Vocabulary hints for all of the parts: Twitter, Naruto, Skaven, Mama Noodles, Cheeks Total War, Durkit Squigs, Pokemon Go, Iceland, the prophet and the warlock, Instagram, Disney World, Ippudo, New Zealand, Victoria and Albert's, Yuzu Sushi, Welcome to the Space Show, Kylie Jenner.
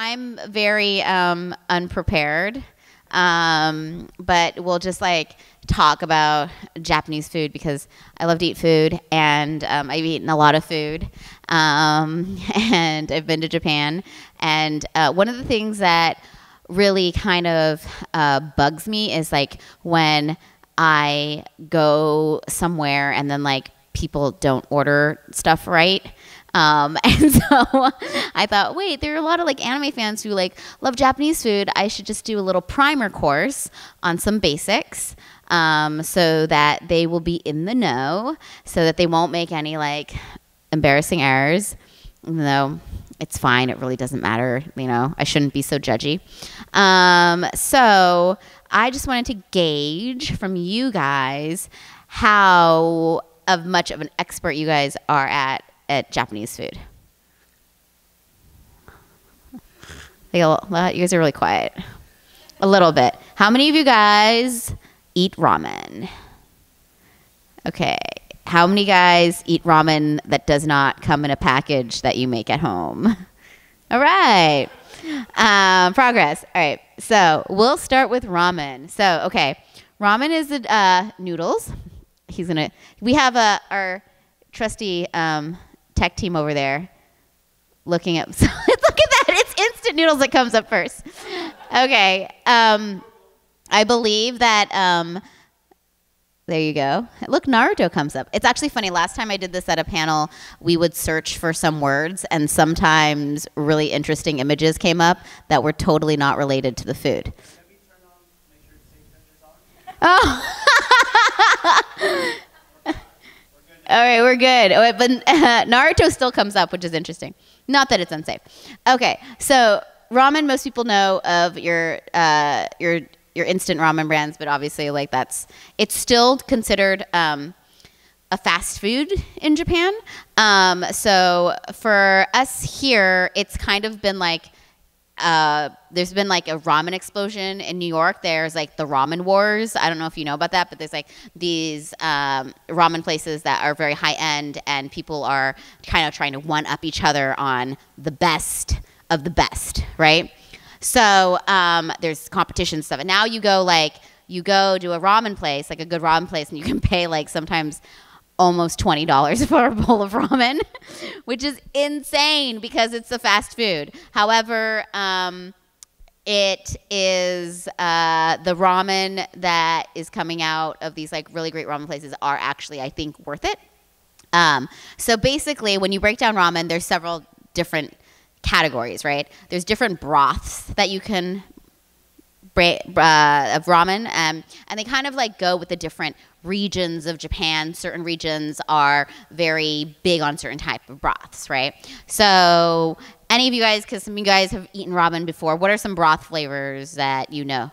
I'm very unprepared, but we'll just like talk about Japanese food because I love to eat food, and I've eaten a lot of food, and I've been to Japan. And one of the things that really kind of bugs me is like when I go somewhere and then like people don't order stuff right. And so I thought, wait, there are a lot of like anime fans who like love Japanese food. I should just do a little primer course on some basics, so that they will be in the know, so that they won't make any like embarrassing errors, even though it's fine. It really doesn't matter. You know, I shouldn't be so judgy. So I just wanted to gauge from you guys how much of an expert you guys are at Japanese food. You guys are really quiet. A little bit. How many of you guys eat ramen? Okay. How many guys eat ramen that does not come in a package that you make at home? All right. Progress. All right. So we'll start with ramen. So, okay. Ramen is the noodles. We have our trusty tech team over there looking up. So look at that. It's instant noodles that comes up first. Okay. I believe that, there you go. Look, Naruto comes up. It's actually funny. Last time I did this at a panel, we would search for some words, and sometimes really interesting images came up that were totally not related to the food. Can we turn on, make sure the same pictures on? Oh. All right, we're good. But Naruto still comes up, which is interesting. Not that it's unsafe. Okay, so ramen, most people know of your instant ramen brands, but obviously, like it's still considered a fast food in Japan. So for us here, it's kind of been like there's been like a ramen explosion in New York. There's like the ramen wars. I don't know if you know about that, but there's like these ramen places that are very high end, and people are kind of trying to one up each other on the best of the best, right? So there's competition stuff. And now you go like, you go to a ramen place, like a good ramen place, and you can pay like sometimes almost $20 for a bowl of ramen, which is insane because it's a fast food. However, it is the ramen that is coming out of these like really great ramen places are actually, I think, worth it. So basically, when you break down ramen, there's several different categories, right? There's different broths that you can of ramen, and they kind of like go with the different regions of Japan. Certain regions are very big on certain type of broths, right? So any of you guys, because some of you guys have eaten ramen before, what are some broth flavors that you know?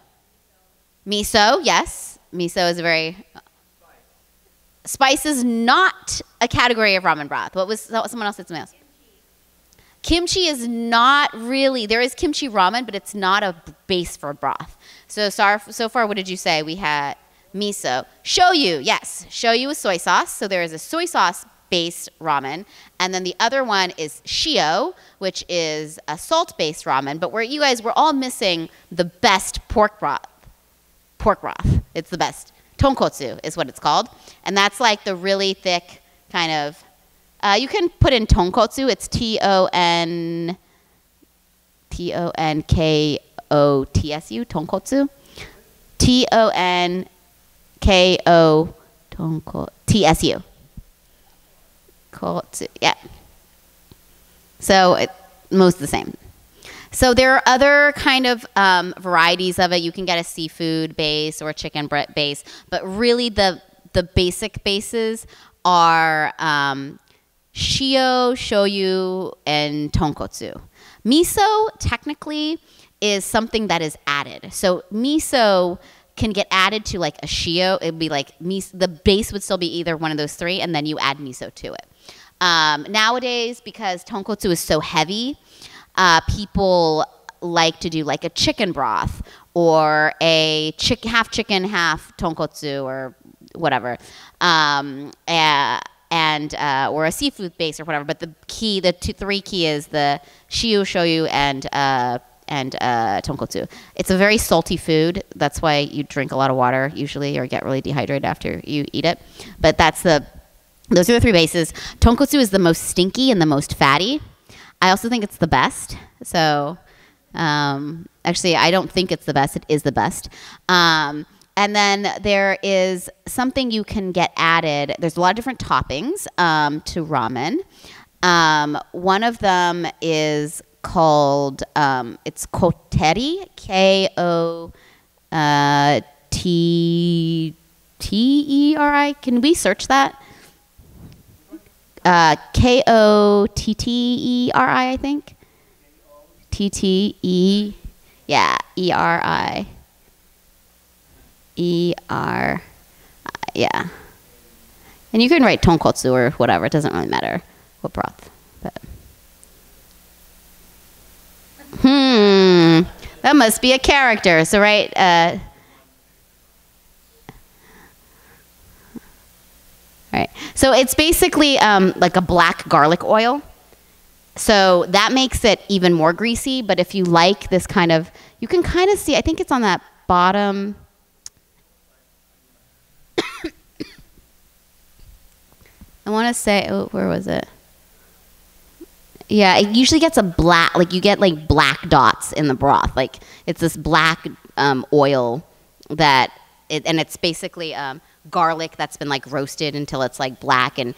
Miso, yes. Miso is a very... Spice is not a category of ramen broth. What was someone else said something else? Kimchi is not really, there is kimchi ramen, but it's not a base for broth. So, so far, what did you say? We had miso. Shoyu, yes. Shoyu is soy sauce. So there is a soy sauce-based ramen. And then the other one is shio, which is a salt-based ramen. But you guys, we're all missing the best pork broth. Pork broth. It's the best. Tonkotsu is what it's called. And that's like the really thick kind of, you can put in tonkotsu. It's T-O-N-K-O-T-S-U, tonkotsu. T-O-N-K-O-T-S-U. Kotsu, yeah. So most the same. So there are other kind of varieties of it. You can get a seafood base or a chicken base, but really the basic bases are shio, shoyu, and tonkotsu. Miso technically is something that is added. So miso can get added to like a shio. It'd be like miso, the base would still be either one of those three, and then you add miso to it. Nowadays, because tonkotsu is so heavy, people like to do like a chicken broth or a half chicken, half tonkotsu or whatever. or a seafood base or whatever. But the key, the three key is the shiu, shoyu, and tonkotsu. It's a very salty food. That's why you drink a lot of water usually, or get really dehydrated after you eat it. But that's those are the three bases. Tonkotsu is the most stinky and the most fatty. I also think it's the best. So actually, I don't think it's the best. It is the best. And then there is something you can get added. There's a lot of different toppings to ramen. One of them is called, it's koteri, K-O-T-T-E-R-I. Can we search that? K-O-T-T-E-R-I, I think. T-T-E, yeah, E-R-I. E-R, yeah. And you can write tonkotsu or whatever. It doesn't really matter what broth. But. That must be a character. So right, all right. So it's basically like a black garlic oil. So that makes it even more greasy. But if you like this kind of, you can kind of see, I think it's on that bottom. I want to say, oh, where was it? Yeah, it usually gets a black, like you get like black dots in the broth. Like it's this black oil that, and it's basically garlic that's been like roasted until it's like black and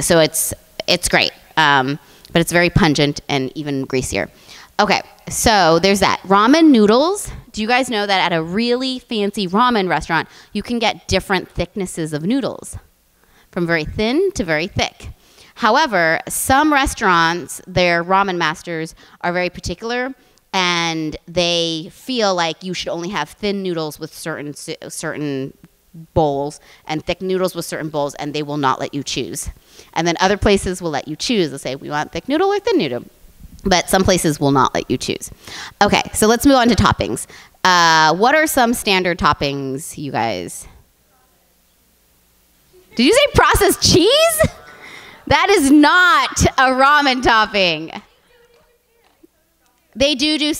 so it's great. But it's very pungent and even greasier. Okay, so there's that. Ramen noodles. Do you guys know that at a really fancy ramen restaurant, you can get different thicknesses of noodles, from very thin to very thick. However, some restaurants, their ramen masters are very particular, and they feel like you should only have thin noodles with certain bowls and thick noodles with certain bowls, and they will not let you choose. And then other places will let you choose. They'll say, we want thick noodle or thin noodle. But some places will not let you choose. Okay, so let's move on to toppings. What are some standard toppings, you guys? Did you say processed cheese? That is not a ramen topping. They do cheese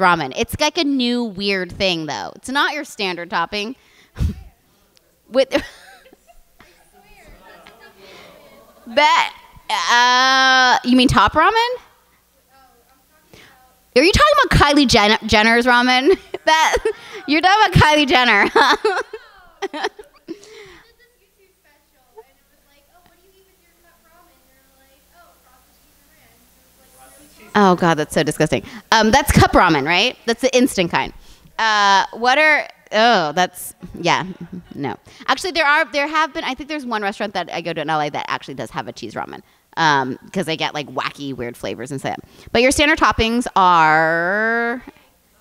ramen. It's like a new weird thing though. It's not your standard topping. With that, you mean top ramen? Are you talking about Kylie Jenner's ramen? That you're talking about Kylie Jenner. Oh, God, that's so disgusting. That's cup ramen, right? That's the instant kind. No. Actually, there have been, I think there's one restaurant that I go to in LA that actually does have a cheese ramen because they get like wacky, weird flavors and stuff. But your standard toppings are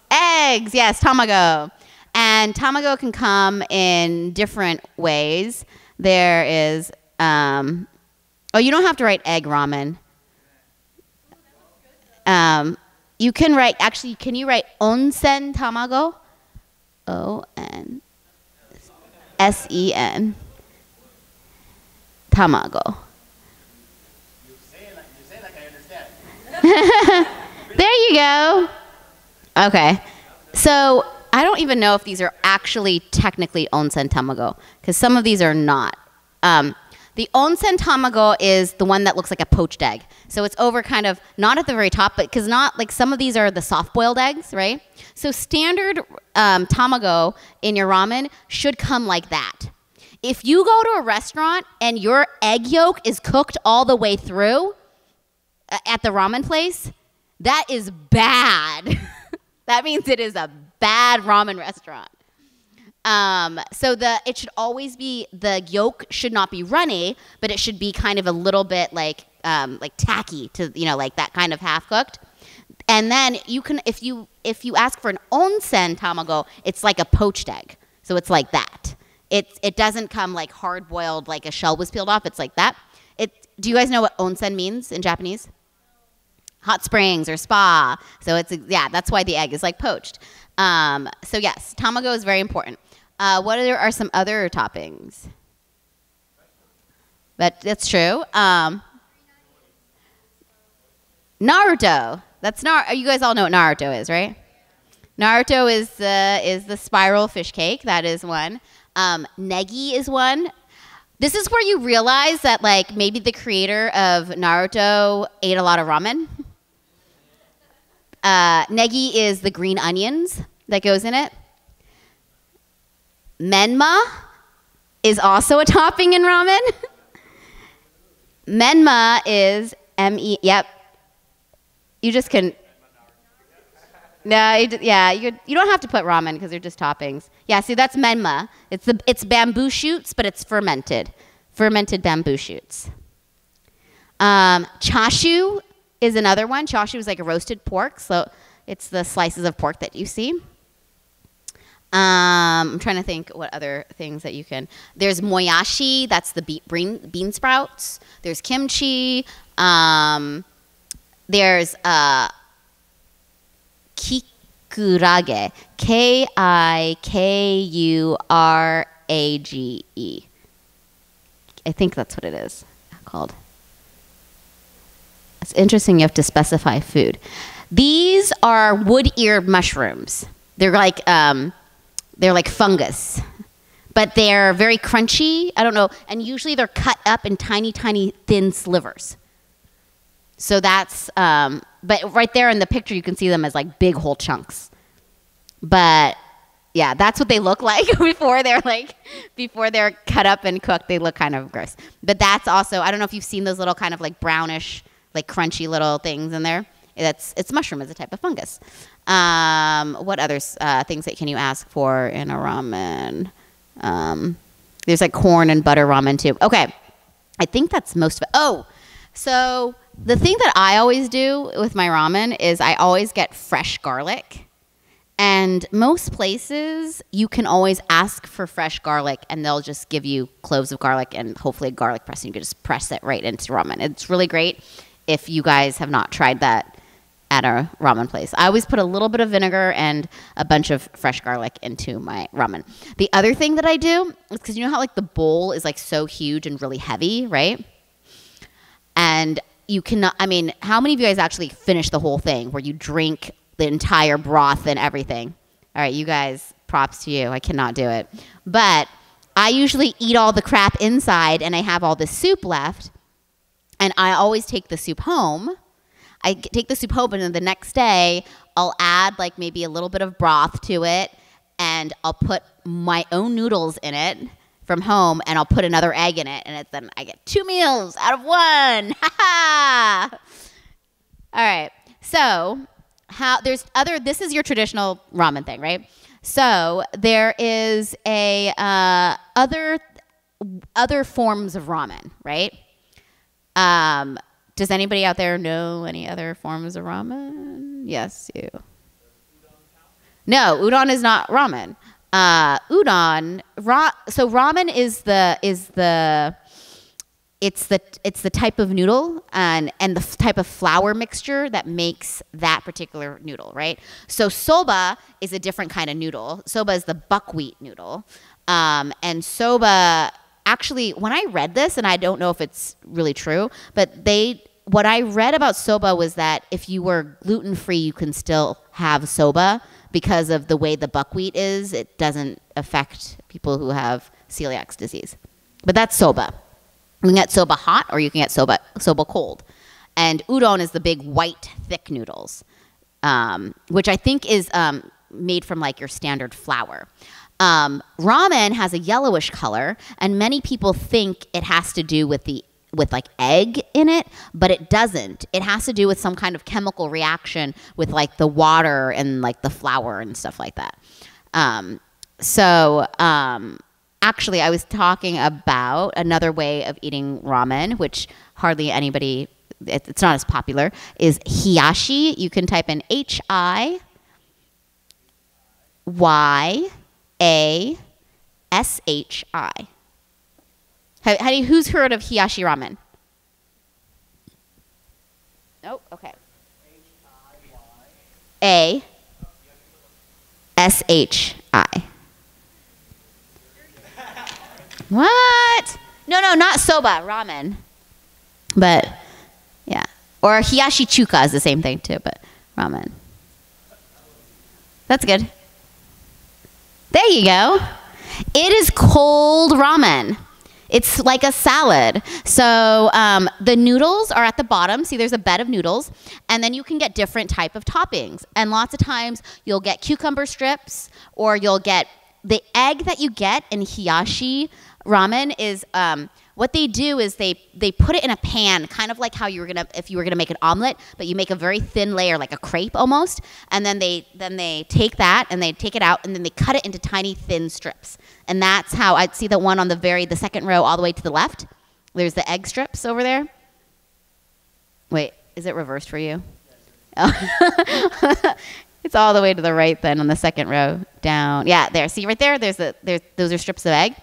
eggs, yes, tamago. And tamago can come in different ways. There is, oh, you don't have to write egg ramen. You can write, actually, can you write onsen tamago? O-N-S-E-N. Tamago. You say it like I understand. There you go. Okay. So I don't even know if these are actually technically onsen tamago, because some of these are not. The onsen tamago is the one that looks like a poached egg. So it's over kind of, not at the very top, but because not, like some of these are the soft-boiled eggs, right? So standard tamago in your ramen should come like that. If you go to a restaurant and your egg yolk is cooked all the way through at the ramen place, that is bad. That means it is a bad ramen restaurant. It should always be, the yolk should not be runny, but it should be kind of a little bit like tacky to, you know, like that kind of half cooked. And then you can, if you ask for an onsen tamago, it's like a poached egg. So it's like that. It doesn't come like hard boiled, like a shell was peeled off. It's like that. Do you guys know what onsen means in Japanese? Hot springs or spa. So it's, yeah, that's why the egg is like poached. So yes, tamago is very important. What are some other toppings? But that's true. Naruto. That's not. You guys all know what Naruto is, right? Naruto is the spiral fish cake. That is one. Negi is one. This is where you realize that, like, maybe the creator of Naruto ate a lot of ramen. Negi is the green onions that goes in it. Menma is also a topping in ramen. Menma is M-E, yep. You just can, no, yeah, you don't have to put ramen because they're just toppings. Yeah, see, that's menma. It's bamboo shoots, but it's fermented. Fermented bamboo shoots. Chashu is another one. Chashu is like a roasted pork, so it's the slices of pork that you see. I'm trying to think what other things that you can. There's moyashi, that's the bean sprouts. There's kimchi. There's kikurage. K-I-K-U-R-A-G-E. I think that's what it is called. It's interesting you have to specify food. These are wood ear mushrooms. They're like fungus, but they're very crunchy. I don't know. And usually they're cut up in tiny, tiny, thin slivers. So that's, but right there in the picture, you can see them as like big whole chunks. But yeah, that's what they look like before they're cut up and cooked, they look kind of gross. But that's also, I don't know if you've seen those little kind of like brownish, like crunchy little things in there. It's mushroom, it's a type of fungus. What other things that can you ask for in a ramen? There's like corn and butter ramen too. Okay, I think that's most of it. Oh, so the thing that I always do with my ramen is I always get fresh garlic. And most places you can always ask for fresh garlic and they'll just give you cloves of garlic and hopefully a garlic press and you can just press it right into ramen. It's really great if you guys have not tried that at a ramen place. I always put a little bit of vinegar and a bunch of fresh garlic into my ramen. The other thing that I do is because you know how like the bowl is like so huge and really heavy, right? And you cannot, I mean, how many of you guys actually finish the whole thing where you drink the entire broth and everything? All right, you guys, props to you. I cannot do it. But I usually eat all the crap inside and I have all the soup left and I always take the soup home. I take the soup home and then the next day I'll add like maybe a little bit of broth to it and I'll put my own noodles in it from home and I'll put another egg in it and then I get 2 meals out of one. Ha All right. So this is your traditional ramen thing, right? So there is a other forms of ramen, right? Does anybody out there know any other forms of ramen? Yes, you. No, udon is not ramen. So ramen is the type of noodle and the type of flour mixture that makes that particular noodle, right? So soba is a different kind of noodle. Soba is the buckwheat noodle, and soba. Actually, when I read this, and I don't know if it's really true, but what I read about soba was that if you were gluten-free, you can still have soba because of the way the buckwheat is. It doesn't affect people who have celiac disease. But that's soba. You can get soba hot or you can get soba cold. And udon is the big white, thick noodles, which I think is made from like your standard flour. Ramen has a yellowish color and many people think it has to do with like egg in it, but it doesn't. It has to do with some kind of chemical reaction with like the water and like the flour and stuff like that. Actually I was talking about another way of eating ramen, which hardly anybody, it's not as popular, is hiyashi. You can type in H-I-Y-A-S-H-I. Who's heard of hiyashi ramen? Nope. Okay. A-S-H-I. What? No, not soba, ramen. But yeah, or hiyashi chuka is the same thing too, but ramen. That's good. There you go. It is cold ramen. It's like a salad. So the noodles are at the bottom. See, there's a bed of noodles. And then you can get different type of toppings. And lots of times you'll get cucumber strips, or you'll get the egg that you get in hiyashi ramen is what they do is they put it in a pan, kind of like how you were gonna, if you were gonna make an omelet, but you make a very thin layer, like a crepe almost. And then they take that and they take it out and then they cut it into tiny thin strips. And that's how I'd see the one on the second row all the way to the left. There's the egg strips over there. Wait, is it reversed for you? Oh. It's all the way to the right then on the second row down. Yeah, there. See right there? Those are strips of egg.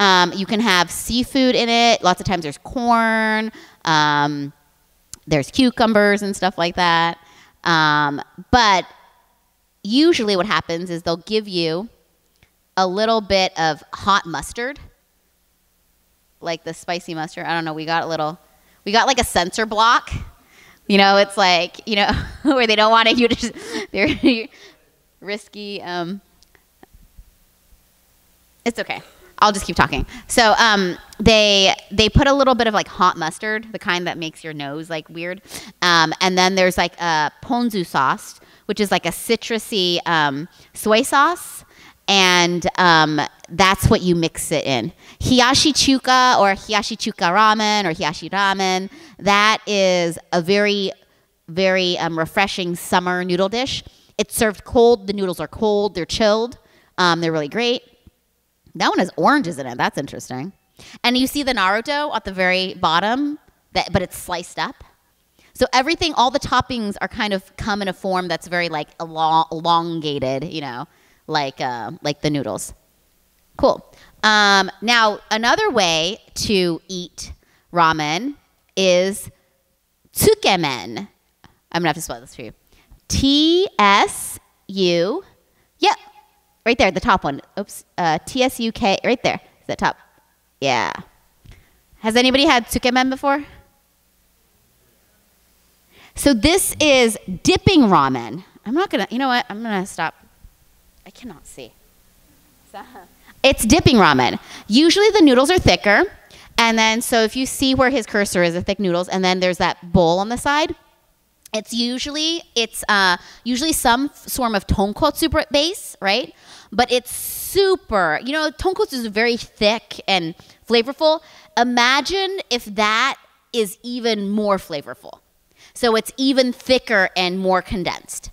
You can have seafood in it. Lots of times there's corn. There's cucumbers and stuff like that. But usually what happens is they'll give you a little bit of hot mustard, like the spicy mustard. I don't know. We got like a sensor block. You know, it's like, you know, where they don't want you to just, they're risky. It's okay. I'll just keep talking. So they put a little bit of like hot mustard, the kind that makes your nose like weird. And then there's like a ponzu sauce, which is like a citrusy soy sauce. And that's what you mix it in. Hiyashi chuka or hiyashi chuka ramen or hiyashi ramen, that is a very, very refreshing summer noodle dish. It's served cold. The noodles are cold. They're chilled. They're really great. That one has oranges in it. That's interesting. And you see the Naruto at the very bottom, but it's sliced up. So everything, all the toppings are kind of come in a form that's very like elongated, you know, like the noodles. Cool. Now, another way to eat ramen is tsukemen. I'm going to have to spell this for you. T-S-U. Yep. Right there, the top one. Oops. T-S-U-K. Right there. Is that top? Yeah. Has anybody had tsukemen before? So this is dipping ramen. I'm not going to, you know what? I'm going to stop. I cannot see. It's dipping ramen. Usually the noodles are thicker. And then, so if you see where his cursor is, the thick noodles, and then there's that bowl on the side. It's usually some form of tonkotsu base, right? But it's super, you know, tonkotsu is very thick and flavorful. Imagine if that is even more flavorful. So it's even thicker and more condensed.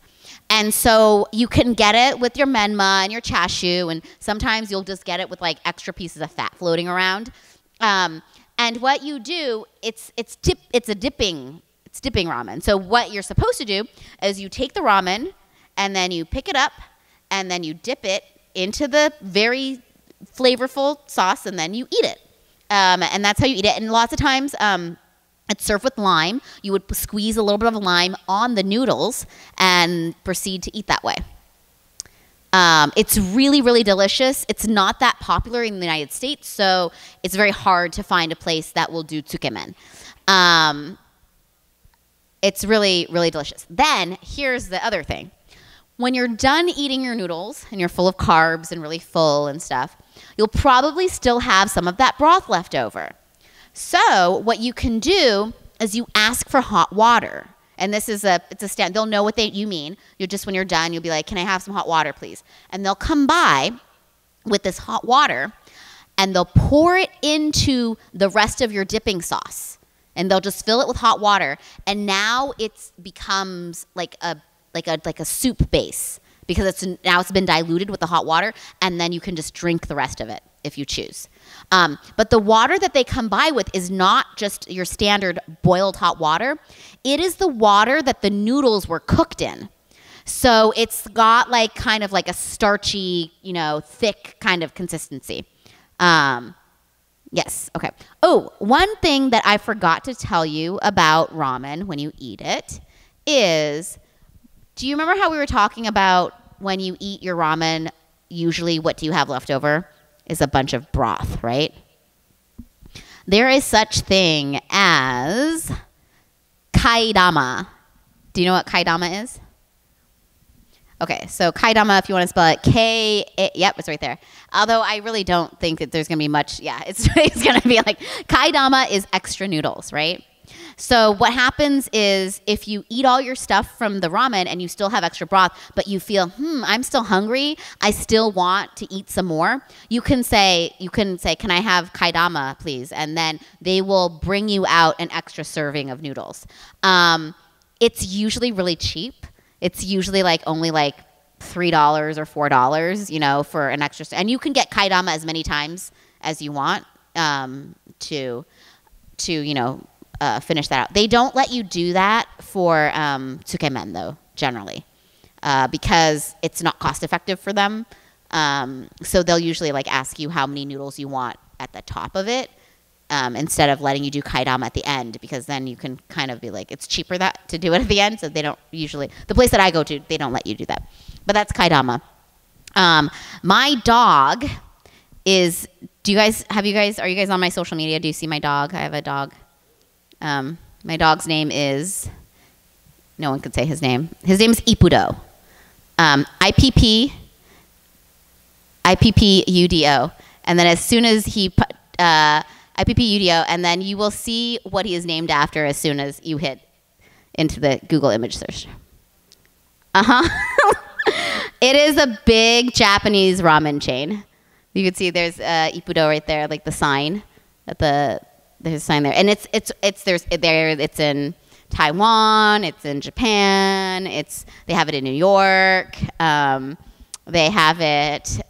And so you can get it with your menma and your chashu, and sometimes you'll just get it with like extra pieces of fat floating around. And what you do, it's dipping ramen. So what you're supposed to do is you take the ramen and then you pick it up and then you dip it into the very flavorful sauce and then you eat it. And that's how you eat it. And lots of times it's served with lime. You would squeeze a little bit of lime on the noodles and proceed to eat that way. It's really, really delicious. It's not that popular in the United States, so it's very hard to find a place that will do tsukemen. It's really, really delicious. Then, here's the other thing. When you're done eating your noodles and you're full of carbs and really full and stuff, you'll probably still have some of that broth left over. So, what you can do is you ask for hot water. And this is it's a stand. They'll know what you mean. You're just, when you're done, you'll be like, can I have some hot water, please? And they'll come by with this hot water and they'll pour it into the rest of your dipping sauce. And they'll just fill it with hot water, and now it becomes like a soup base because now it's been diluted with the hot water, and then you can just drink the rest of it if you choose. But the water that they come by with is not just your standard boiled hot water; it is the water that the noodles were cooked in. So it's got like kind of like a starchy, you know, thick kind of consistency. Yes, okay. Oh, one thing that I forgot to tell you about ramen when you eat it is, do you remember how we were talking about when you eat your ramen, usually what do you have left over is a bunch of broth, right? There is such thing as kaidama. Do you know what kaidama is? Okay, so kaidama, if you want to spell it, yep, it's right there. Although I really don't think that there's going to be much, it's going to be like, kaidama is extra noodles, right? So what happens is if you eat all your stuff from the ramen and you still have extra broth, but you feel, I'm still hungry, I still want to eat some more, you can say, can I have kaidama, please? And then they will bring you out an extra serving of noodles. It's usually really cheap. It's usually only $3 or $4, for an extra. And you can get kaidama as many times as you want to finish that out. They don't let you do that for tsukemen, though, generally, because it's not cost effective for them. So they'll usually ask you how many noodles you want at the top of it, instead of letting you do kaidama at the end, because then you can kind of be it's cheaper to do it at the end. So they don't usually, the place that I go to, they don't let you do that. But that's kaidama. My dog is, are you guys on my social media? Do you see my dog? I have a dog. My dog's name is, no one could say his name. His name is Ippudo. I-P-P-U-D-O. And then as soon as he, I-P-P-U-D-O, and then you will see what he is named after as soon as you hit into the Google image search. It is a big Japanese ramen chain. You can see there's Ippudo right there, the sign at the... There's a sign there, and it's in Taiwan, it's in Japan, they have it in New York, they have it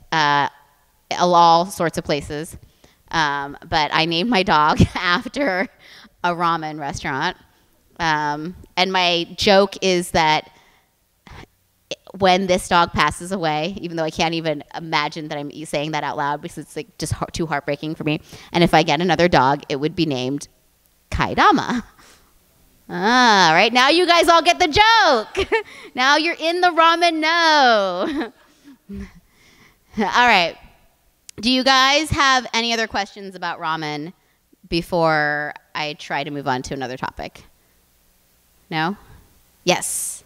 all sorts of places. But I named my dog after a ramen restaurant, and my joke is that when this dog passes away, even though I can't even imagine that I'm saying that out loud because it's just too heartbreaking for me. And if I get another dog, it would be named Kaidama. All right, now you guys all get the joke. Now you're in the ramen know. All right. Do you guys have any other questions about ramen before I try to move on to another topic? No? Yes.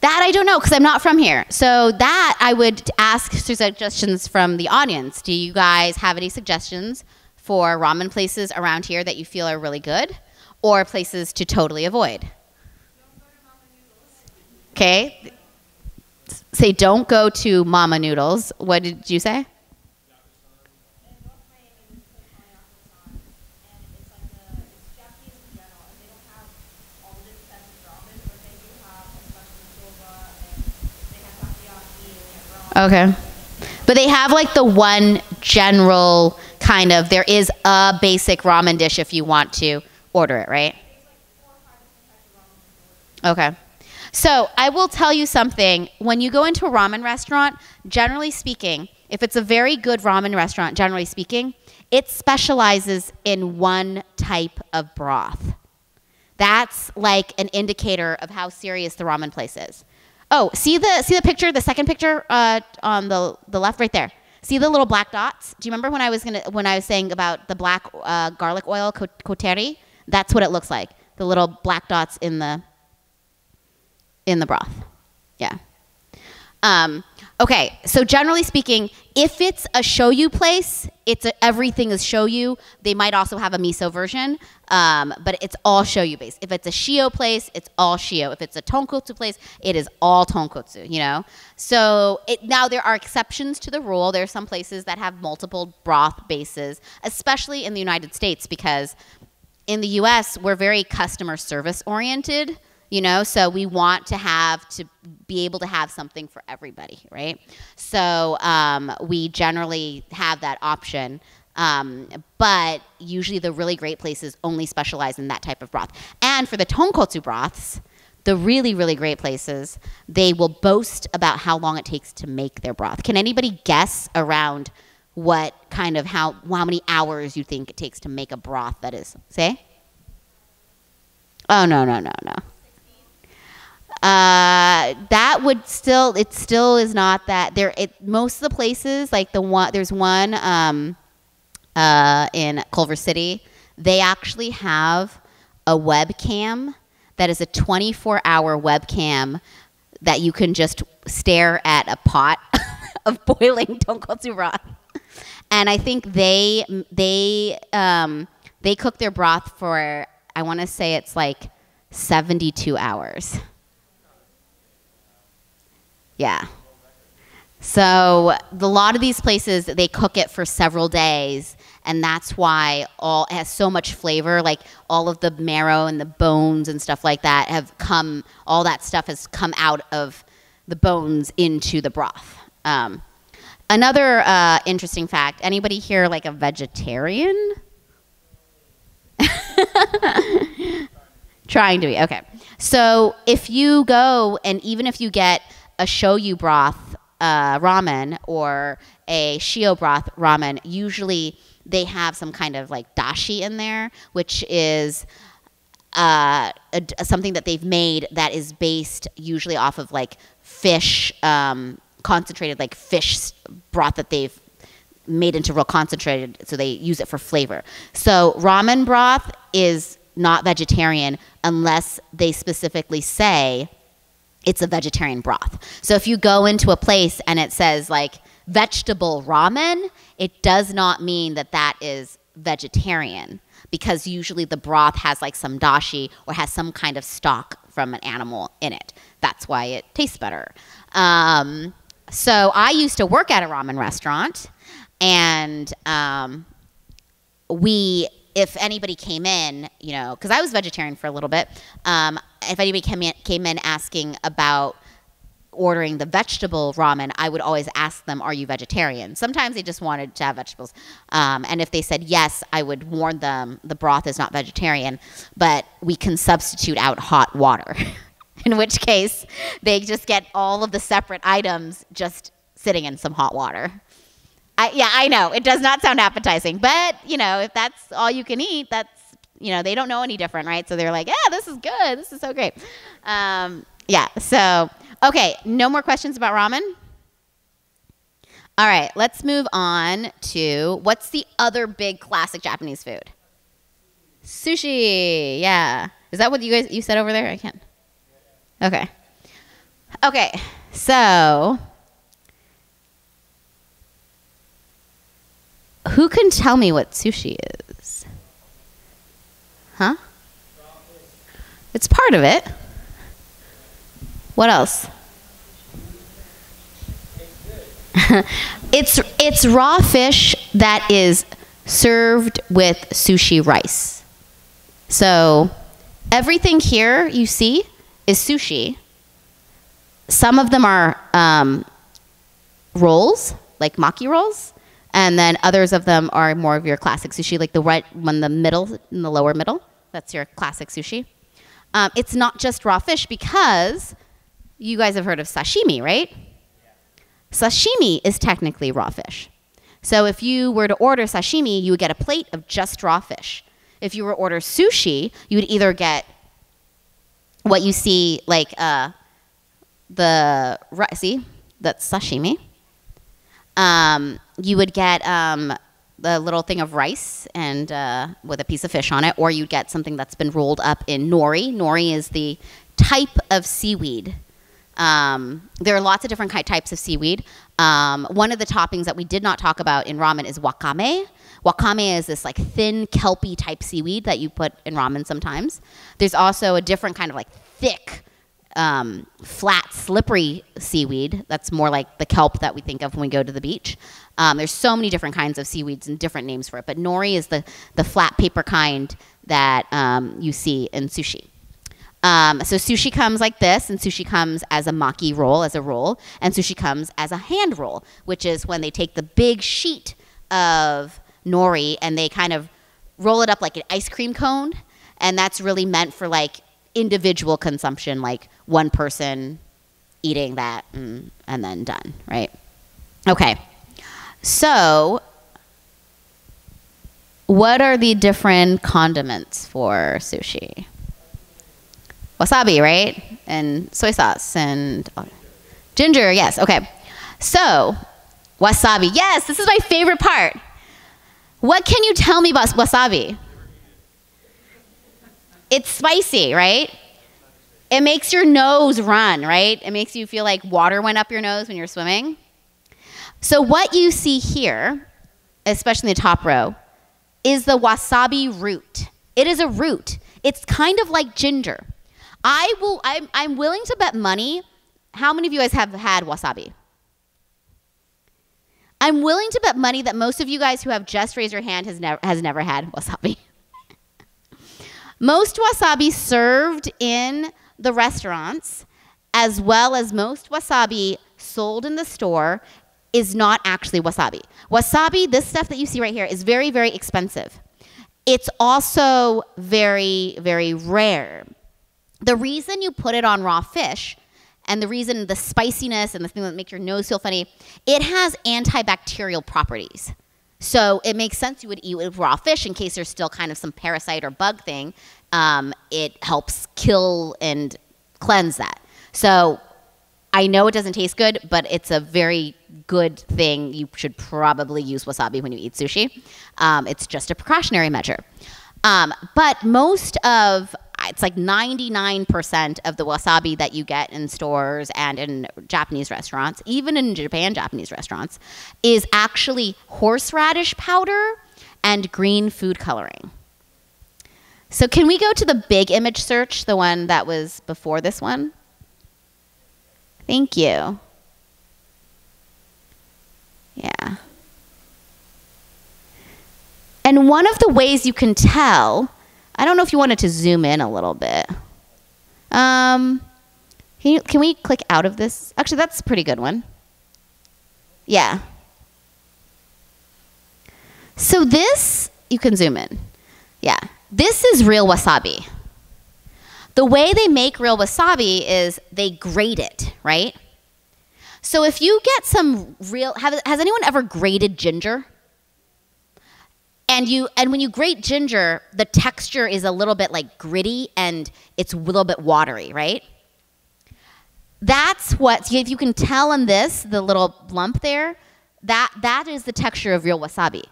That I don't know because I'm not from here. So that I would ask suggestions from the audience. Do you guys have any suggestions for ramen places around here that you feel are really good or places to totally avoid? Okay. Say don't go to Mama Noodles. What did you say? Okay. But they have the one general kind of, there is a basic ramen dish if you want to order it, right? Okay. So I will tell you something. When you go into a ramen restaurant, generally speaking, if it's a very good ramen restaurant, generally speaking, it specializes in one type of broth. That's an indicator of how serious the ramen place is. Oh, see the picture, the second picture on the left right there. See the little black dots? Do you remember when I was saying about the black garlic oil koteri? That's what it looks like. The little black dots in the broth. Yeah. Okay, so generally speaking, if it's a shoyu place, everything is shoyu. They might also have a miso version, but it's all shoyu based. If it's a shio place, it's all shio. If it's a tonkotsu place, it is all tonkotsu, So now there are exceptions to the rule. There are some places that have multiple broth bases, especially in the United States, because in the US, we're very customer service oriented. So we want to be able to have something for everybody, right? So we generally have that option, but usually the really great places only specialize in that type of broth. And for the tonkotsu broths, the really, really great places, they will boast about how long it takes to make their broth. Can anybody guess around what kind of how many hours you think it takes to make a broth that is, say? Oh, no. It still is not that there. Most of the places, there's one in Culver City, they actually have a webcam that is a 24-hour webcam that you can just stare at a pot of boiling tonkotsu broth. And I think they cook their broth for, I want to say it's like 72 hours. Yeah. So a lot of these places, they cook it for several days, and that's why it has so much flavor. Like all of the marrow and the bones and stuff like that all that stuff has come out of the bones into the broth. Another interesting fact, anybody here like a vegetarian? Trying to be, okay. So if you go, and even if you get a shoyu broth ramen or a shio broth ramen, usually they have some kind of like dashi in there, which is something that they've made that is based usually off of like fish, concentrated like fish broth that they've made into real concentrated, so they use it for flavor. So ramen broth is not vegetarian unless they specifically say it's a vegetarian broth. So if you go into a place and it says like vegetable ramen, it does not mean that that is vegetarian, because usually the broth has like some dashi or has some kind of stock from an animal in it. That's why it tastes better. So I used to work at a ramen restaurant, and if anybody came in, you know, because I was vegetarian for a little bit, if anybody came in asking about ordering the vegetable ramen, I would always ask them, are you vegetarian? Sometimes they just wanted to have vegetables. And if they said yes, I would warn them, the broth is not vegetarian, but we can substitute out hot water. In which case, they just get all of the separate items just sitting in some hot water. Yeah, I know, it does not sound appetizing, but, you know, if that's all you can eat, that's, you know, they don't know any different, right? So they're like, yeah, this is good, this is so great. Yeah, so, okay, no more questions about ramen? All right, let's move on to, what's the other big classic Japanese food? Sushi, yeah. Is that what you said over there? I can't. Okay. Okay, so... who can tell me what sushi is? Huh? It's part of it. What else? It's raw fish that is served with sushi rice. So everything here you see is sushi. Some of them are rolls, like maki rolls. And then others of them are more of your classic sushi, like the right one, the middle, in the lower middle. That's your classic sushi. It's not just raw fish, because you guys have heard of sashimi, right? Yeah. Sashimi is technically raw fish. So if you were to order sashimi, you would get a plate of just raw fish. If you were to order sushi, you would either get what you see, like see, that's sashimi. You would get the little thing of rice and with a piece of fish on it, or you'd get something that's been rolled up in nori. Nori is the type of seaweed. There are lots of different types of seaweed. One of the toppings that we did not talk about in ramen is wakame. Wakame is this like thin kelpy type seaweed that you put in ramen sometimes. There's also a different kind of like thick, flat, slippery seaweed that's more like the kelp that we think of when we go to the beach. There's so many different kinds of seaweeds and different names for it, but nori is the flat paper kind that you see in sushi. So sushi comes like this, and sushi comes as a maki roll, as a roll, and sushi comes as a hand roll, which is when they take the big sheet of nori and they kind of roll it up like an ice cream cone, and that's really meant for like individual consumption, like one person eating that and then done, right? Okay, so what are the different condiments for sushi? Wasabi, right? And soy sauce and ginger, yes, okay. So wasabi, yes, this is my favorite part. What can you tell me about wasabi? It's spicy, right? It makes your nose run, right? It makes you feel like water went up your nose when you're swimming. So what you see here, especially in the top row, is the wasabi root. It is a root. It's kind of like ginger. I'm willing to bet money. How many of you guys have had wasabi? I'm willing to bet money that most of you guys who have just raised your hand has never had wasabi. Most wasabi served in the restaurants, as well as most wasabi sold in the store, is not actually wasabi. Wasabi, this stuff that you see right here, is very, very expensive. It's also very, very rare. The reason you put it on raw fish, and the reason the spiciness and the thing that makes your nose feel funny, it has antibacterial properties. So it makes sense you would eat with raw fish in case there's still kind of some parasite or bug thing. It helps kill and cleanse that. So I know it doesn't taste good, but it's a very good thing. You should probably use wasabi when you eat sushi. It's just a precautionary measure. But most of, it's like 99% of the wasabi that you get in stores and in Japanese restaurants, even in Japan Japanese restaurants, is actually horseradish powder and green food coloring. So can we go to the big image search, the one that was before this one? Thank you. Yeah. And one of the ways you can tell, I don't know if you wanted to zoom in a little bit. Can we click out of this? Actually, that's a pretty good one. Yeah. So this, you can zoom in. Yeah. This is real wasabi. The way they make real wasabi is they grate it, right? So if you get some real, has anyone ever grated ginger? And when you grate ginger, the texture is a little bit like gritty and it's a little bit watery, right? That's what, if you can tell in this, the little lump there, that is the texture of real wasabi.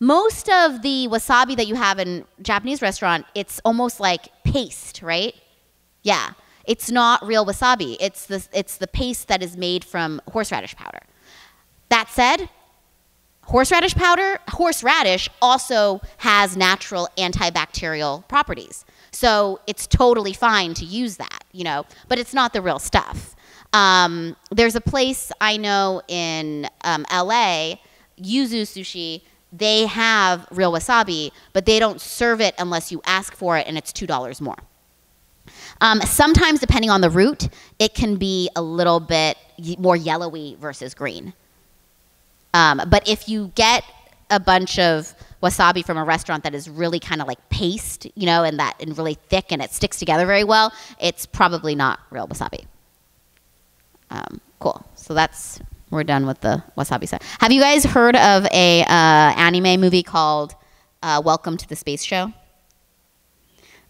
Most of the wasabi that you have in a Japanese restaurant, it's almost like paste, right? Yeah, it's not real wasabi. It's the paste that is made from horseradish powder. That said, horseradish powder, horseradish also has natural antibacterial properties. So it's totally fine to use that, you know, but it's not the real stuff. There's a place I know in LA, Yuzu Sushi, they have real wasabi, but they don't serve it unless you ask for it, and it's $2 more. Sometimes, depending on the root, it can be a little bit more yellowy versus green. But if you get a bunch of wasabi from a restaurant that is really kind of like paste, you know, and really thick and it sticks together very well, it's probably not real wasabi. Cool. So that's, we're done with the wasabi side. Have you guys heard of a anime movie called Welcome to the Space Show?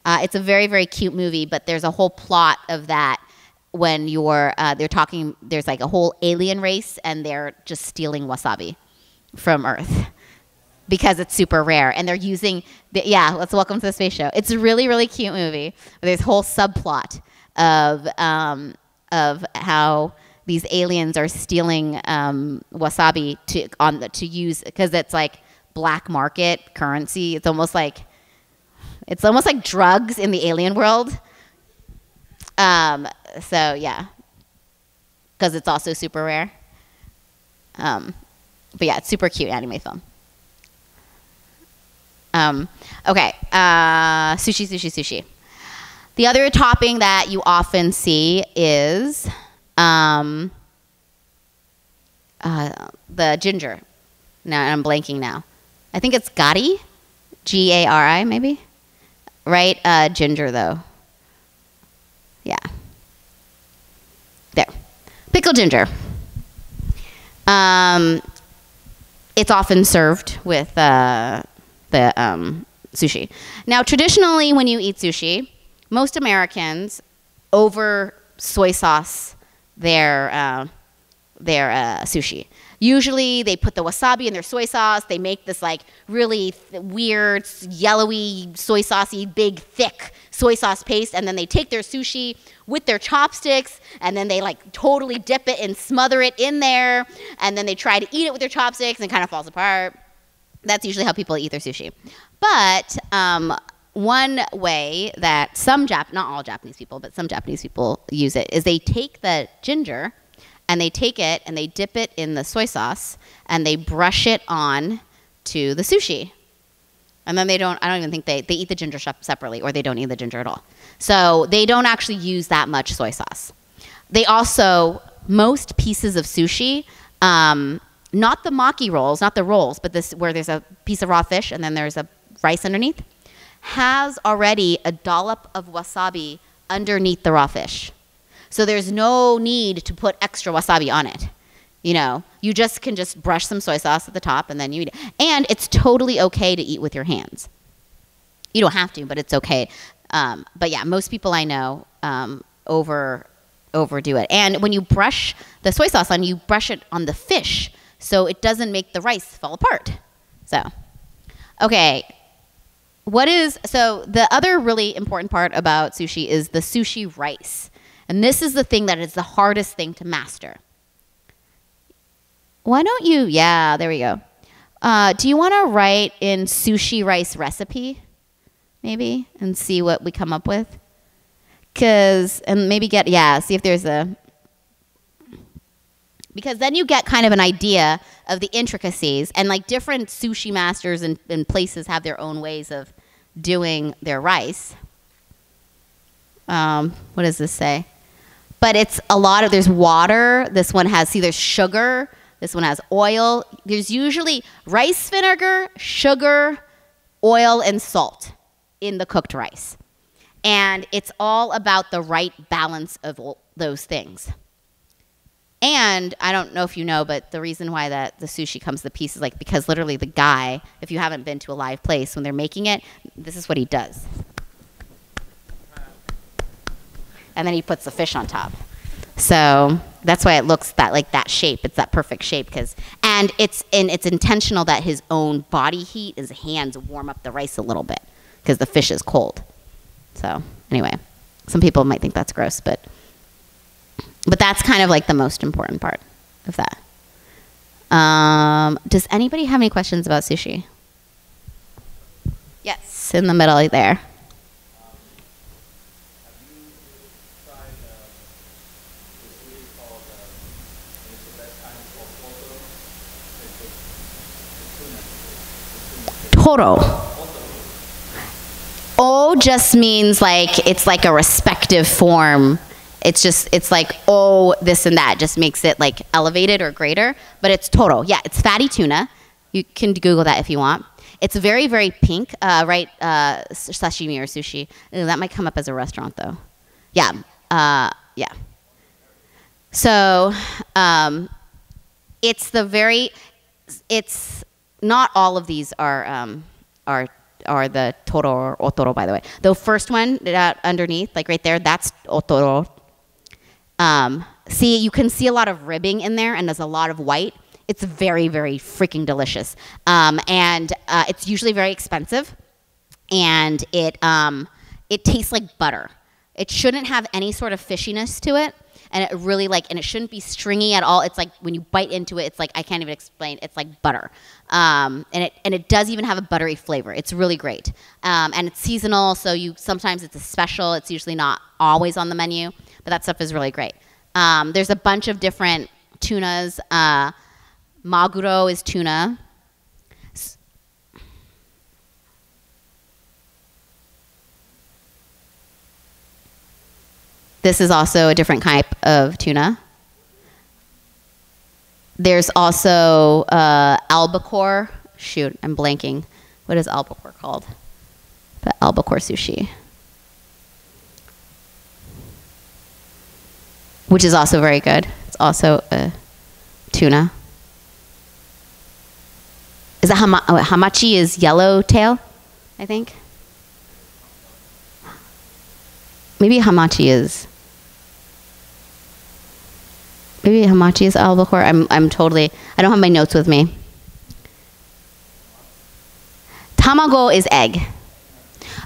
It's a very, very cute movie, but there's a whole plot of that. When you're, they're talking, there's like a whole alien race and they're just stealing wasabi from Earth because it's super rare. And they're using, let's Welcome to the Space Show. It's a really, really cute movie. There's a whole subplot of how these aliens are stealing wasabi to use, because it's like black market currency. It's almost like drugs in the alien world. So yeah, because it's also super rare. But yeah, it's super cute anime film. Okay, sushi. The other topping that you often see is the ginger. Now I'm blanking now. I think it's gari, G-A-R-I maybe, right? Ginger though. Yeah. There. Pickled ginger. It's often served with the sushi. Now, traditionally, when you eat sushi, most Americans over soy sauce their sushi. Usually they put the wasabi in their soy sauce. They make this like really weird, yellowy, soy saucy, big, thick soy sauce paste. And then they take their sushi with their chopsticks and then they like totally dip it and smother it in there. And then they try to eat it with their chopsticks and it kind of falls apart. That's usually how people eat their sushi. But one way that some, not all Japanese people, but some Japanese people use it is they take the ginger and they take it and they dip it in the soy sauce and they brush it on to the sushi. And then they don't, I don't even think they eat the ginger separately, or they don't eat the ginger at all. So they don't actually use that much soy sauce. They also, most pieces of sushi, not the maki rolls, not the rolls, but this where there's a piece of raw fish and then there's a rice underneath, has already a dollop of wasabi underneath the raw fish. So there's no need to put extra wasabi on it. You know, you just can just brush some soy sauce at the top and then you eat it. And it's totally okay to eat with your hands. You don't have to, but it's okay. But yeah, most people I know overdo it. And when you brush the soy sauce on, you brush it on the fish so it doesn't make the rice fall apart. So, okay. So the other really important part about sushi is the sushi rice. And this is the thing that is the hardest thing to master. Why don't you, yeah, there we go. Do you want to write in sushi rice recipe, maybe, and see what we come up with? And maybe get, yeah, see if there's a, because then you get kind of an idea of the intricacies, and like different sushi masters and places have their own ways of doing their rice. What does this say? But it's a lot of, there's water, this one has, see there's sugar, this one has oil. There's usually rice vinegar, sugar, oil, and salt in the cooked rice. And it's all about the right balance of those things. And I don't know if you know, but the reason why the sushi comes to pieces, like because literally the guy, if you haven't been to a live place, when they're making it, this is what he does. And then he puts the fish on top. So that's why it looks like that shape. It's that perfect shape and it's intentional that his own body heat, his hands warm up the rice a little bit because the fish is cold. So anyway, some people might think that's gross, but that's kind of like the most important part of that. Does anybody have any questions about sushi? Yes, in the middle there. O just means like it's like a respective form. It's like oh this and that, just makes it like elevated or greater. But it's toro. Yeah, it's fatty tuna. You can Google that if you want. It's very, very pink, right? Sashimi or sushi. Ooh, that might come up as a restaurant though. Yeah, yeah. So it's the very. It's. Not all of these are the toro or otoro, by the way. The first one underneath, like right there, that's otoro. See, you can see a lot of ribbing in there, and there's a lot of white. It's very, very freaking delicious. And it's usually very expensive, and it tastes like butter. It shouldn't have any sort of fishiness to it. And it really and it shouldn't be stringy at all. It's like when you bite into it, it's like, I can't even explain. It's like butter. And it does even have a buttery flavor. It's really great. And it's seasonal, so sometimes it's a special. It's usually not always on the menu, but that stuff is really great. There's a bunch of different tunas. Maguro is tuna. This is also a different type of tuna. There's also albacore. Shoot, I'm blanking. What is albacore called? But albacore sushi. Which is also very good. It's also a tuna. Is that hamachi is yellow tail, I think? Maybe hamachi is. Maybe hamachi is albacore. I'm totally, I don't have my notes with me. Tamago is egg.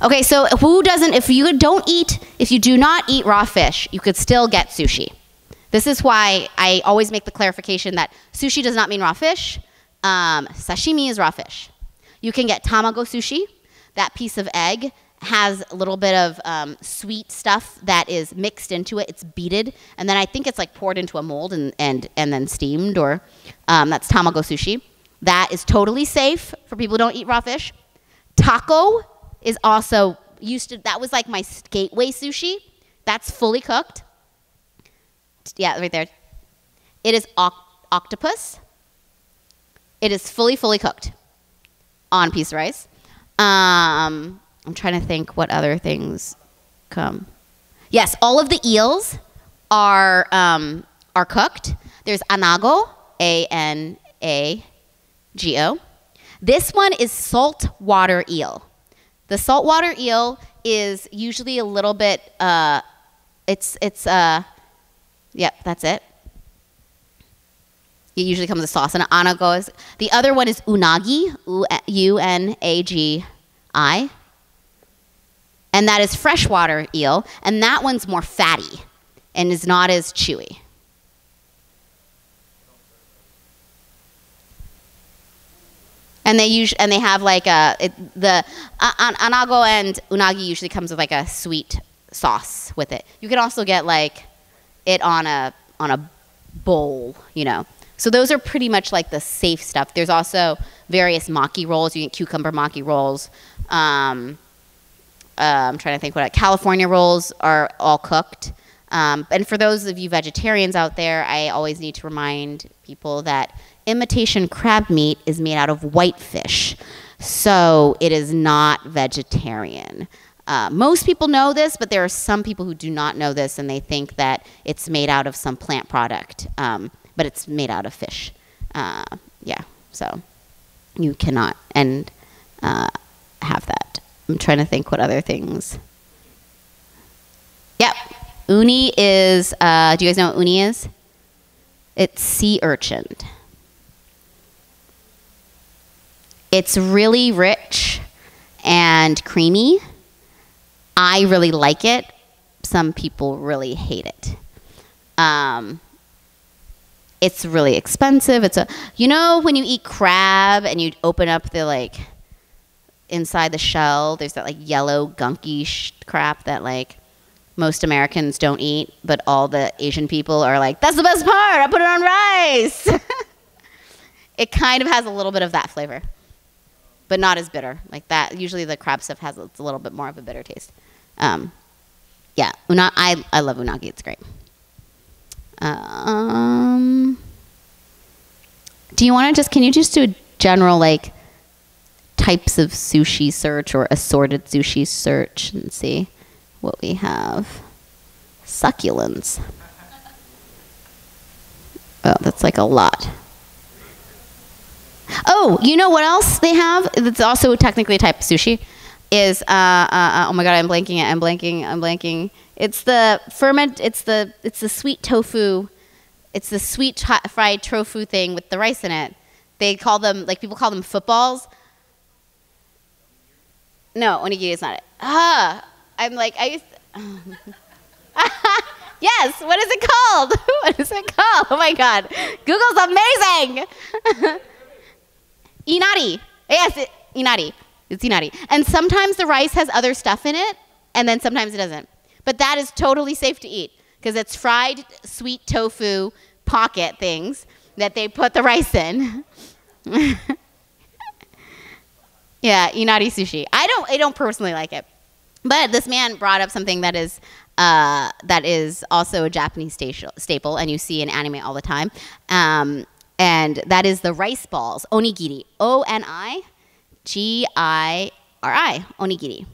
Okay, so who doesn't, if you do not eat raw fish, you could still get sushi. This is why I always make the clarification that sushi does not mean raw fish. Sashimi is raw fish. You can get tamago sushi. That piece of egg has a little bit of sweet stuff that is mixed into it. It's beaded, and then I think it's like poured into a mold and then steamed, or that's tamago sushi. That is totally safe for people who don't eat raw fish. Taco is also that was like my gateway sushi. That's fully cooked. Yeah, right there. It is octopus. It is fully cooked on piece of rice. I'm trying to think what other things come. Yes, all of the eels are cooked. There's anago, A-N-A-G-O. This one is saltwater eel. The saltwater eel is usually a little bit, yep, that's it. It usually comes with sauce, and anago is, the other one is unagi, U-N-A-G-I. And that is freshwater eel, and that one's more fatty and is not as chewy. And they have like anago and unagi usually comes with like a sweet sauce with it. You can also get like it on a bowl, you know. So those are pretty much like the safe stuff. There's also various maki rolls. You get cucumber maki rolls. I'm trying to think what California rolls are all cooked. And for those of you vegetarians out there, I always need to remind people that imitation crab meat is made out of whitefish. So it is not vegetarian. Most people know this, but there are some people who do not know this, and they think that it's made out of some plant product, but it's made out of fish. Yeah, so you cannot have that. I'm trying to think what other things. Yep, uni is, do you guys know what uni is? It's sea urchin. It's really rich and creamy. I really like it. Some people really hate it. It's really expensive. It's you know, when you eat crab and you open up the inside the shell, there's that yellow gunky crap that most Americans don't eat, but all the Asian people are like, that's the best part, I put it on rice. It kind of has a little bit of that flavor, but not as bitter like that. Usually the crab stuff has a little bit more of a bitter taste. Yeah, I love unagi, it's great. Do you want to can you just do a general types of sushi search or assorted sushi search and see what we have? Succulents. Oh, that's a lot. Oh, you know what else they have? It's also technically a type of sushi. Is oh my god, I'm blanking it. I'm blanking. It's the sweet tofu. It's the sweet fried tofu thing with the rice in it. They call them people call them footballs. No, onigiri is not it. Yes, what is it called? What is it called? Oh my god, Google's amazing. Inari. Yes, inari. It's inari. And sometimes the rice has other stuff in it, and then sometimes it doesn't. But that is totally safe to eat because it's fried sweet tofu pocket things that they put the rice in. Yeah, inari sushi. I don't personally like it. But this man brought up something that is also a Japanese staple, and you see in anime all the time. And that is the rice balls, onigiri. O-N-I-G-I-R-I, onigiri.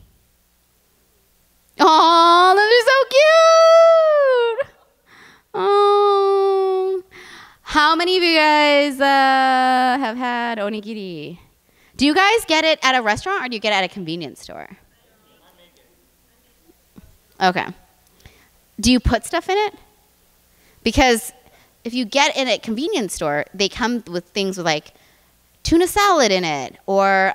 Oh, those are so cute! Oh. How many of you guys have had onigiri? Do you guys get it at a restaurant or do you get it at a convenience store? Okay. Do you put stuff in it? Because If you get in a convenience store, they come with things with like tuna salad in it, or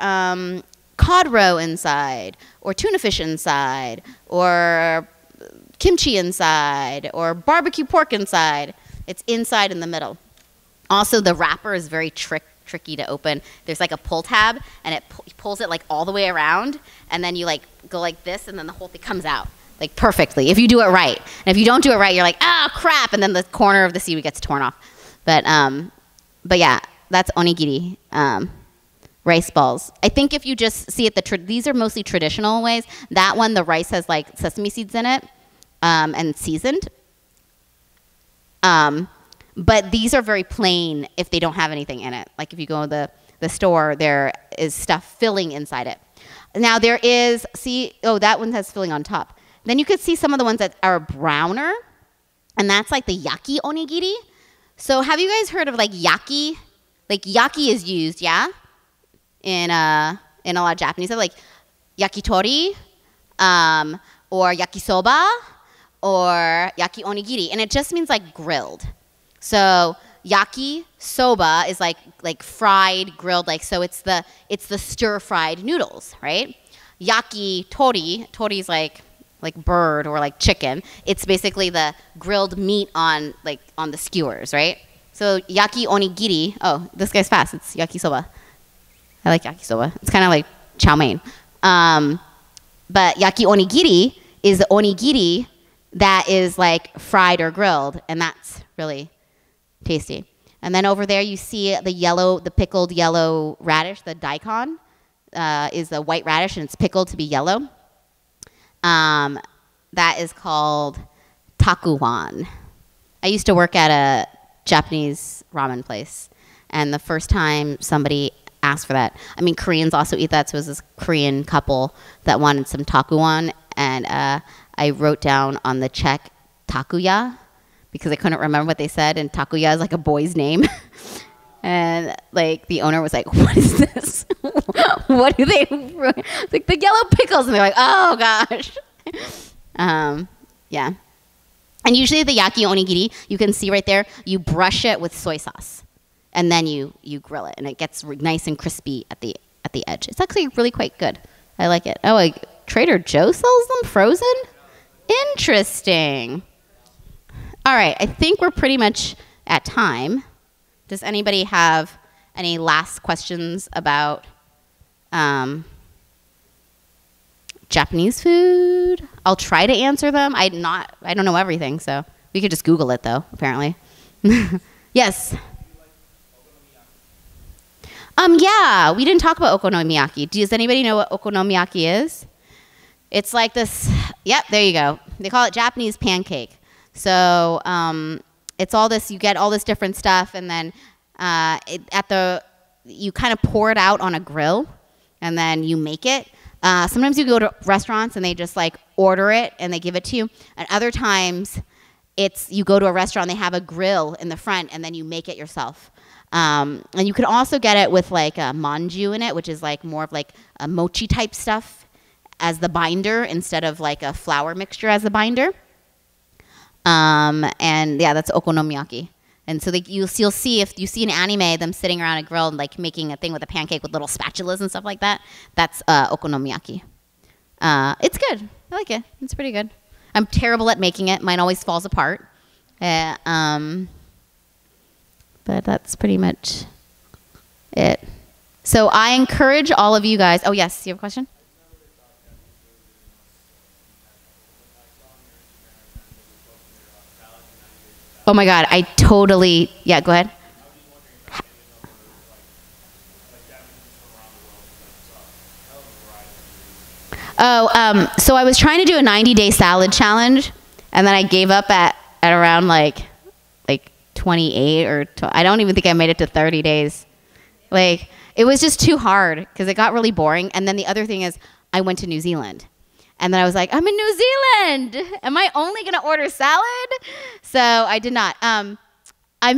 cod roe inside, or tuna fish inside, or kimchi inside, or barbecue pork inside. It's inside in the middle. Also, the wrapper is very tricky to open. There's like a pull tab, and it pulls it like all the way around, and then you like go like this, and then the whole thing comes out like perfectly if you do it right. And if you don't do it right, you're like, oh crap, and then the corner of the seaweed gets torn off. But yeah, that's onigiri, rice balls. I think if you just see it, these are mostly traditional ways. That one, the rice has like sesame seeds in it and seasoned. But these are very plain if they don't have anything in it. Like if you go to the store, there is stuff filling inside it. Now there is, see, oh, that one has filling on top. Then you could see some of the ones that are browner, and that's like the yaki onigiri. So have you guys heard of like yaki? Like yaki is used, yeah? In a lot of Japanese stuff, like yakitori, or yakisoba, or yaki onigiri. And it just means like grilled. So yaki soba is like fried, grilled, like, so it's the stir-fried noodles, right? Yakitori, tori is like bird or like chicken. It's basically the grilled meat on the skewers, right? So yaki onigiri, oh, this guy's fast, it's yakisoba. I like yakisoba. It's kind of like chow mein. But yaki onigiri is the onigiri that is like fried or grilled, and that's really tasty. And then over there you see the yellow, the pickled yellow radish, the daikon is the white radish, and it's pickled to be yellow. That is called takuwan. I used to work at a Japanese ramen place, and the first time somebody asked for that, I mean, Koreans also eat that, so it was this Korean couple that wanted some takuwan, and I wrote down on the check takuya, because I couldn't remember what they said, and takuya is like a boy's name. And like the owner was like, what is this? What do they, it's like the yellow pickles, and they're like, oh gosh. Yeah. And usually the yaki onigiri, you can see right there, you brush it with soy sauce, and then you grill it, and it gets nice and crispy at the edge. It's actually really quite good. I like it. Oh, like Trader Joe sells them frozen? Interesting. All right, I think we're pretty much at time. Does anybody have any last questions about Japanese food? I'll try to answer them. I don't know everything, so we could just Google it though, apparently. Yes? Yeah, we didn't talk about okonomiyaki. Does anybody know what okonomiyaki is? It's like this, yep, there you go. They call it Japanese pancake. So it's all this, you get all this different stuff, and then you kind of pour it out on a grill, and then you make it. Sometimes you go to restaurants and they just like order it and they give it to you. And other times it's, you go to a restaurant, they have a grill in the front, and then you make it yourself. And you can also get it with like a manju in it, which is like more of like a mochi type stuff as the binder instead of like a flour mixture as the binder. And yeah, that's okonomiyaki. And so you'll see, if you see an anime, them sitting around a grill and like making a thing with a pancake with little spatulas and stuff like that. That's okonomiyaki. It's good. I like it. It's pretty good. I'm terrible at making it. Mine always falls apart. But that's pretty much it. So I encourage all of you guys. Oh yes, you have a question? Oh my God, I totally, yeah, go ahead. Oh, so I was trying to do a 90-day salad challenge, and then I gave up at around like 28 or, I don't even think I made it to 30 days. Like, it was just too hard because it got really boring. And then the other thing is I went to New Zealand. And then I was like, I'm in New Zealand. Am I only gonna order salad? So I did not. I'm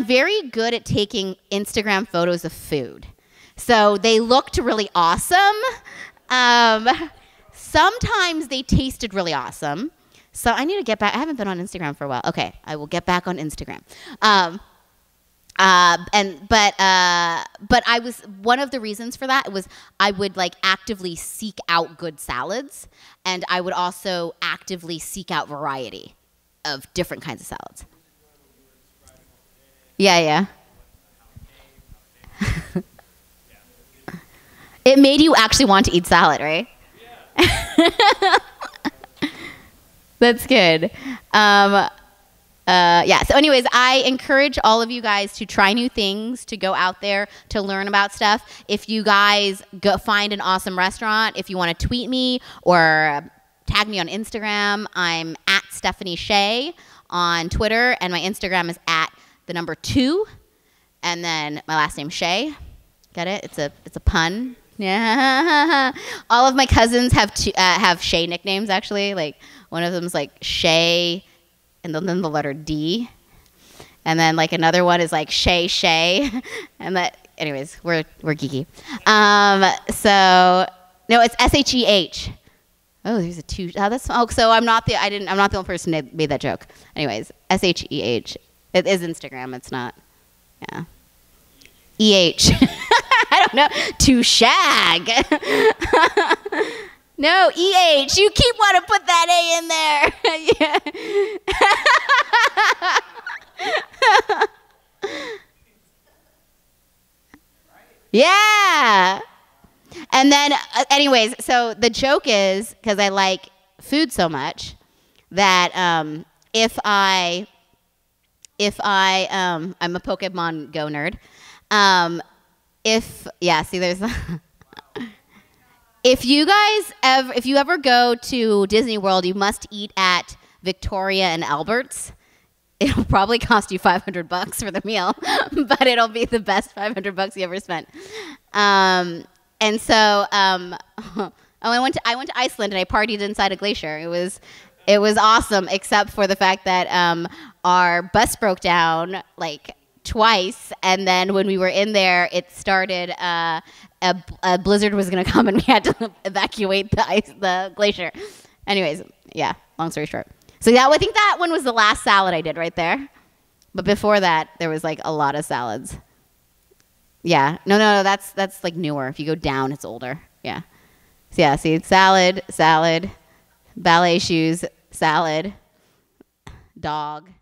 very good at taking Instagram photos of food. So they looked really awesome. Sometimes they tasted really awesome. So I need to get back. I haven't been on Instagram for a while. Okay, I will get back on Instagram. But I was, one of the reasons for that was I would like actively seek out good salads, and I would also actively seek out variety of different kinds of salads. Yeah, yeah. It made you actually want to eat salad, right? Yeah. That's good. Yeah, so anyways, I encourage all of you guys to try new things, to go out there, to learn about stuff. If you guys go find an awesome restaurant, if you want to tweet me or tag me on Instagram, I'm at Stephanie Sheh on Twitter, and my Instagram is at @2, and then my last name, Shea. Get it? It's a pun. Yeah. All of my cousins have Shea nicknames, actually. Like, one of them's like Shea, and then the letter D. And then like another one is like Shea Shea. And that, anyways, we're geeky. So no, it's SHEH. Oh, there's a two. Oh, that's, oh, so I'm not the only person that made that joke. Anyways, SHEH. It is Instagram, it's not, yeah. EH, I don't know, to shag. No, EH, you keep wanting to put that A in there. Yeah. Yeah. And then, anyways, so the joke is, because I like food so much, that if I'm a Pokemon Go nerd. If you ever go to Disney World, you must eat at Victoria and Albert's. It'll probably cost you $500 for the meal, but it'll be the best $500 you ever spent. I went to Iceland and I partied inside a glacier. It was awesome, except for the fact that our bus broke down like twice, and then when we were in there, it started, a blizzard was going to come, and we had to evacuate the glacier. Anyways, yeah, long story short. So yeah, I think that one was the last salad I did right there. But before that, there was like a lot of salads. Yeah, no, that's like newer. If you go down, it's older. Yeah. So yeah, see, salad, ballet shoes, salad, dog.